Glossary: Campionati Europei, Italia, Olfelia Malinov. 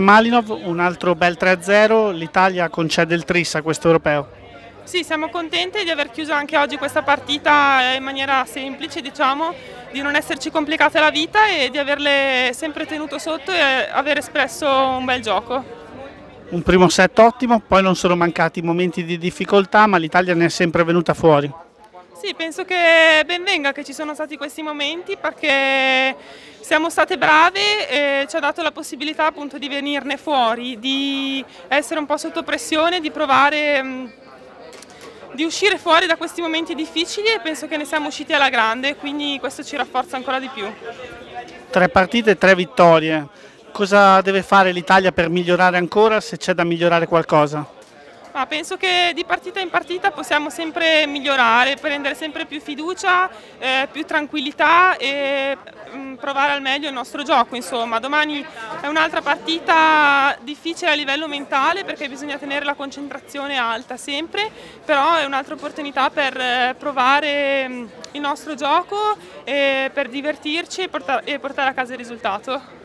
Malinov, un altro bel 3-0, l'Italia concede il tris a questo europeo. Sì, siamo contenti di aver chiuso anche oggi questa partita in maniera semplice, diciamo, di non esserci complicata la vita e di averle sempre tenuto sotto e aver espresso un bel gioco. Un primo set ottimo, poi non sono mancati momenti di difficoltà, ma l'Italia ne è sempre venuta fuori. Sì, penso che ben venga che ci sono stati questi momenti perché siamo state brave e ci ha dato la possibilità appunto di venirne fuori, di essere un po' sotto pressione, di provare, di uscire fuori da questi momenti difficili e penso che ne siamo usciti alla grande, quindi questo ci rafforza ancora di più. 3 partite e 3 vittorie, cosa deve fare l'Italia per migliorare ancora, se c'è da migliorare qualcosa? Ma penso che di partita in partita possiamo sempre migliorare, prendere sempre più fiducia, più tranquillità e provare al meglio il nostro gioco. Insomma, domani è un'altra partita difficile a livello mentale perché bisogna tenere la concentrazione alta sempre, però è un'altra opportunità per provare il nostro gioco, per divertirci e portare a casa il risultato.